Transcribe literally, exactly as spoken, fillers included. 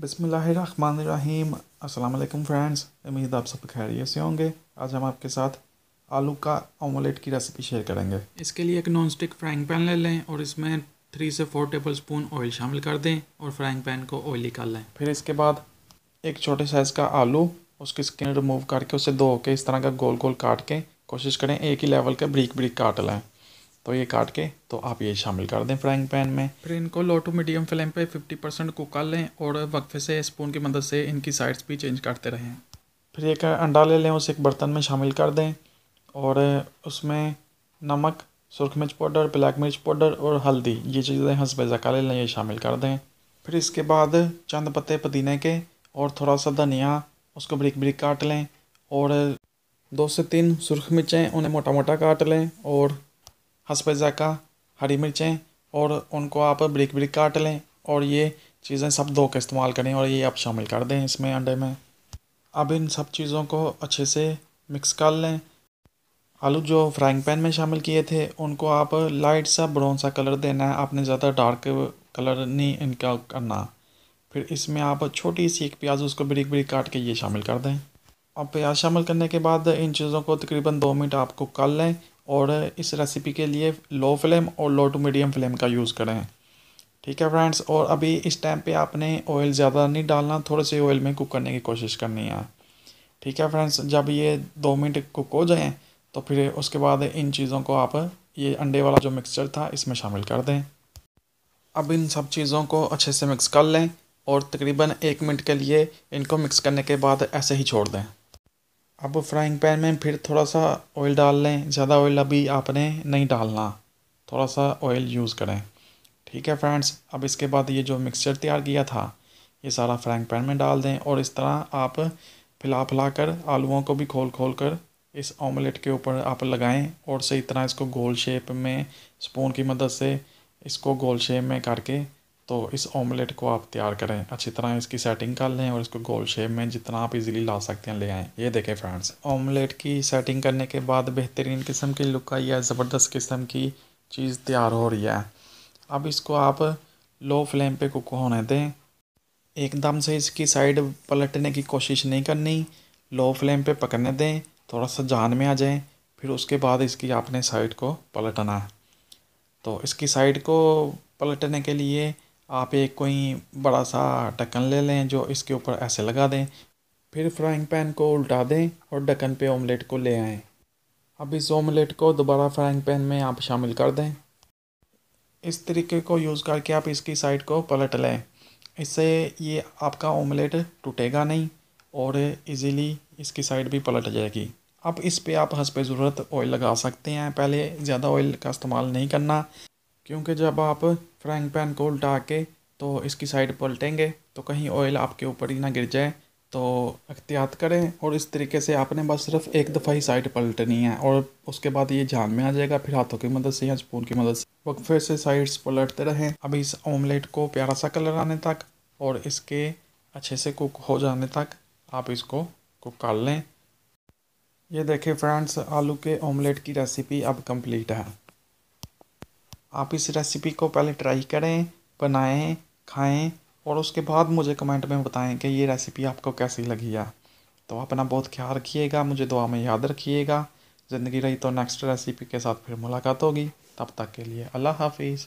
बिस्मिल्लाहिर्रहमानिर्रहीम। अस्सलाम वालेकुम फ्रेंड्स, उम्मीद आप सब खैरियत से होंगे। आज हम आपके साथ आलू का ऑमलेट की रेसिपी शेयर करेंगे। इसके लिए एक नॉन स्टिक फ्राइंग पैन ले लें और इसमें थ्री से फोर टेबल स्पून ऑयल शामिल कर दें और फ्राइंग पैन को ऑयल निकाल लें। फिर इसके बाद एक छोटे साइज़ का आलू, उसकी स्किन रिमूव करके उसे धो के इस तरह का गोल गोल काट के कोशिश करें एक ही लेवल का ब्रीक ब्रीक काट लें। तो ये काट के तो आप ये शामिल कर दें फ्राइंग पैन में। फिर इनको लो टू मीडियम फ्लेम पे पचास परसेंट कुक कर लें और वक्फे से स्पून की मदद से इनकी साइड्स भी चेंज करते रहें। फिर एक अंडा ले लें, उसे एक बर्तन में शामिल कर दें और उसमें नमक, सुरख मिर्च पाउडर, ब्लैक मिर्च पाउडर और हल्दी, ये चीज़ें हंसबे ज़का ले लें, ये शामिल कर दें। फिर इसके बाद चंद पत्ते पुदीने के और थोड़ा सा धनिया, उसको ब्रिक ब्रिक काट लें और दो से तीन सुरख मिर्चें, उन्हें मोटा मोटा काट लें और हसब ज़ायका हरी मिर्चें और उनको आप ब्रिक ब्रिक काट लें और ये चीज़ें सब धो के इस्तेमाल करें और ये आप शामिल कर दें इसमें अंडे में। अब इन सब चीज़ों को अच्छे से मिक्स कर लें। आलू जो फ्राइंग पैन में शामिल किए थे उनको आप लाइट सा ब्राउन सा कलर देना है, आपने ज़्यादा डार्क कलर नहीं इनका करना। फिर इसमें आप छोटी सी एक प्याज, उसको ब्रिक ब्रिक काट के ये शामिल कर दें। अब प्याज शामिल करने के बाद इन चीज़ों को तकरीबन दो मिनट आप कुक कर लें और इस रेसिपी के लिए लो फ्लेम और लो टू मीडियम फ्लेम का यूज़ करें। ठीक है फ्रेंड्स, और अभी इस टाइम पे आपने ऑयल ज़्यादा नहीं डालना, थोड़े से ऑयल में कुक करने की कोशिश करनी है। ठीक है फ्रेंड्स, जब ये दो मिनट कुक हो जाएं तो फिर उसके बाद इन चीज़ों को आप ये अंडे वाला जो मिक्सचर था इसमें शामिल कर दें। अब इन सब चीज़ों को अच्छे से मिक्स कर लें और तकरीबन एक मिनट के लिए इनको मिक्स करने के बाद ऐसे ही छोड़ दें। अब फ्राइंग पैन में फिर थोड़ा सा ऑयल डाल लें, ज़्यादा ऑयल अभी आपने नहीं डालना, थोड़ा सा ऑयल यूज़ करें। ठीक है फ्रेंड्स, अब इसके बाद ये जो मिक्सचर तैयार किया था ये सारा फ्राइंग पैन में डाल दें और इस तरह आप फैला फैला कर आलूओं को भी खोल खोल कर इस ऑमलेट के ऊपर आप लगाएं और सही तरह इसको गोल शेप में स्पून की मदद से इसको गोल शेप में करके तो इस ऑमलेट को आप तैयार करें। अच्छी तरह इसकी सेटिंग कर लें और इसको गोल शेप में जितना आप इजीली ला सकते हैं ले आएँ। ये देखें फ्रेंड्स, ऑमलेट की सेटिंग करने के बाद बेहतरीन किस्म की लुक आई है, ज़बरदस्त किस्म की चीज़ तैयार हो रही है। अब इसको आप लो फ्लेम पे कुक होने दें, एकदम से इसकी साइड पलटने की कोशिश नहीं करनी, लो फ्लेम पर पकने दें, थोड़ा सा जान में आ जाएँ। फिर उसके बाद इसकी आपने साइड को पलटना है। तो इसकी साइड को पलटने के लिए आप एक कोई बड़ा सा ढक्कन ले लें जो इसके ऊपर ऐसे लगा दें। फिर फ्राइंग पैन को उल्टा दें और ढक्कन पे ऑमलेट को ले आएं। अब इस ऑमलेट को दोबारा फ्राइंग पैन में आप शामिल कर दें। इस तरीके को यूज़ करके आप इसकी साइड को पलट लें, इससे ये आपका ऑमलेट टूटेगा नहीं और इजीली इसकी साइड भी पलट जाएगी। अब इस पे आप हस्ब ज़रूरत ऑयल लगा सकते हैं, पहले ज़्यादा ऑयल का इस्तेमाल नहीं करना क्योंकि जब आप फ्राइंग पैन को उल्टा के तो इसकी साइड पलटेंगे तो कहीं ऑयल आपके ऊपर ही ना गिर जाए, तो एहतियात करें। और इस तरीके से आपने बस सिर्फ एक दफ़ा ही साइड पलटनी है और उसके बाद ये जान में आ जाएगा। फिर हाथों की मदद से या स्पून की मदद से वक्फे से साइड्स पलटते रहें। अब इस ऑमलेट को प्यारा सा कलर आने तक और इसके अच्छे से कुक हो जाने तक आप इसको कुक कर लें। ये देखें फ्रेंड्स, आलू के ऑमलेट की रेसिपी अब कम्प्लीट है। आप इस रेसिपी को पहले ट्राई करें, बनाएं, खाएं और उसके बाद मुझे कमेंट में बताएं कि ये रेसिपी आपको कैसी लगी है। तो अपना बहुत ख्याल रखिएगा, मुझे दुआ में याद रखिएगा। ज़िंदगी रही तो नेक्स्ट रेसिपी के साथ फिर मुलाकात होगी, तब तक के लिए अल्लाह हाफिज़।